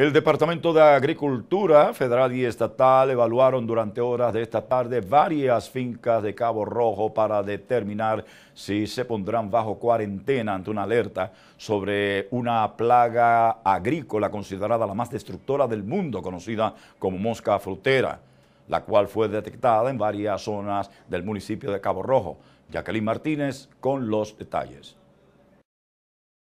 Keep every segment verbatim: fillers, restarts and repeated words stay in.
El Departamento de Agricultura Federal y Estatal evaluaron durante horas de esta tarde varias fincas de Cabo Rojo para determinar si se pondrán bajo cuarentena ante una alerta sobre una plaga agrícola considerada la más destructora del mundo, conocida como mosca frutera, la cual fue detectada en varias zonas del municipio de Cabo Rojo. Jacqueline Martínez con los detalles.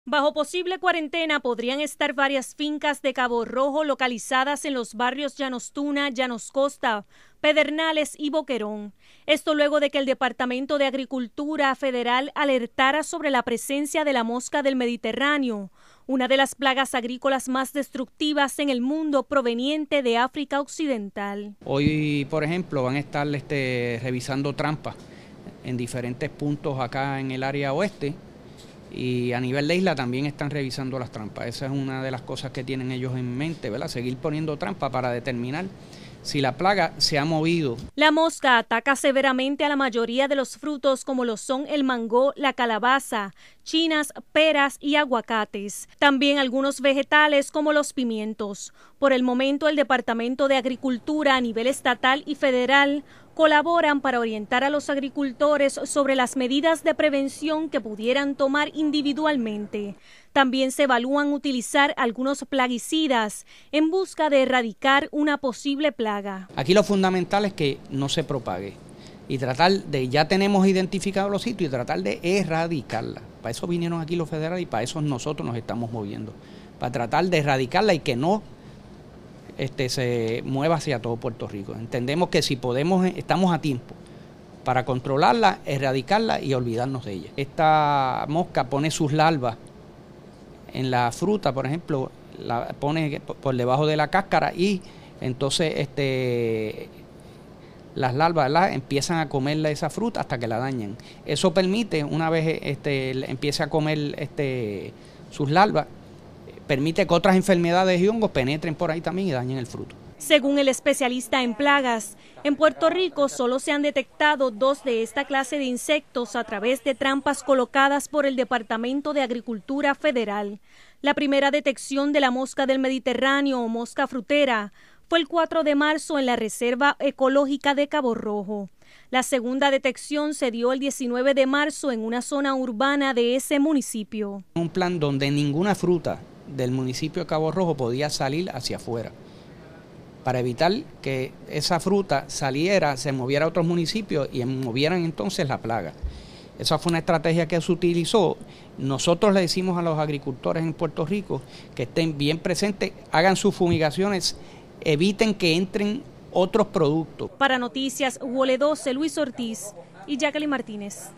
Bajo posible cuarentena podrían estar varias fincas de Cabo Rojo localizadas en los barrios Llanos Tuna, Llanos Costa, Pedernales y Boquerón. Esto luego de que el Departamento de Agricultura Federal alertara sobre la presencia de la mosca del Mediterráneo, una de las plagas agrícolas más destructivas en el mundo proveniente de África Occidental. Hoy, por ejemplo, van a estar este, revisando trampas en diferentes puntos acá en el área oeste. Y a nivel de isla también están revisando las trampas. Esa es una de las cosas que tienen ellos en mente, ¿verdad? Seguir poniendo trampa para determinar si la plaga se ha movido. La mosca ataca severamente a la mayoría de los frutos, como lo son el mango, la calabaza, chinas, peras y aguacates. También algunos vegetales como los pimientos. Por el momento, el Departamento de Agricultura a nivel estatal y federal colaboran para orientar a los agricultores sobre las medidas de prevención que pudieran tomar individualmente. También se evalúan utilizar algunos plaguicidas en busca de erradicar una posible plaga. Aquí lo fundamental es que no se propague y tratar de, ya tenemos identificados los sitios y tratar de erradicarla. Para eso vinieron aquí los federales y para eso nosotros nos estamos moviendo, para tratar de erradicarla y que no Este, se mueva hacia todo Puerto Rico. Entendemos que si podemos, estamos a tiempo para controlarla, erradicarla y olvidarnos de ella. Esta mosca pone sus larvas en la fruta, por ejemplo, la pone por debajo de la cáscara y entonces este, las larvas ¿verdad? empiezan a comer esa fruta hasta que la dañan. Eso permite, una vez este, empiece a comer este, sus larvas, permite que otras enfermedades y hongos penetren por ahí también y dañen el fruto. Según el especialista en plagas, en Puerto Rico solo se han detectado dos de esta clase de insectos a través de trampas colocadas por el Departamento de Agricultura Federal. La primera detección de la mosca del Mediterráneo o mosca frutera fue el cuatro de marzo en la Reserva Ecológica de Cabo Rojo. La segunda detección se dio el diecinueve de marzo en una zona urbana de ese municipio. Un plan donde ninguna fruta del municipio de Cabo Rojo podía salir hacia afuera, para evitar que esa fruta saliera, se moviera a otros municipios y movieran entonces la plaga. Esa fue una estrategia que se utilizó. Nosotros le decimos a los agricultores en Puerto Rico que estén bien presentes, hagan sus fumigaciones, eviten que entren otros productos. Para Noticias WOLE doce, Luis Ortiz y Jacqueline Martínez.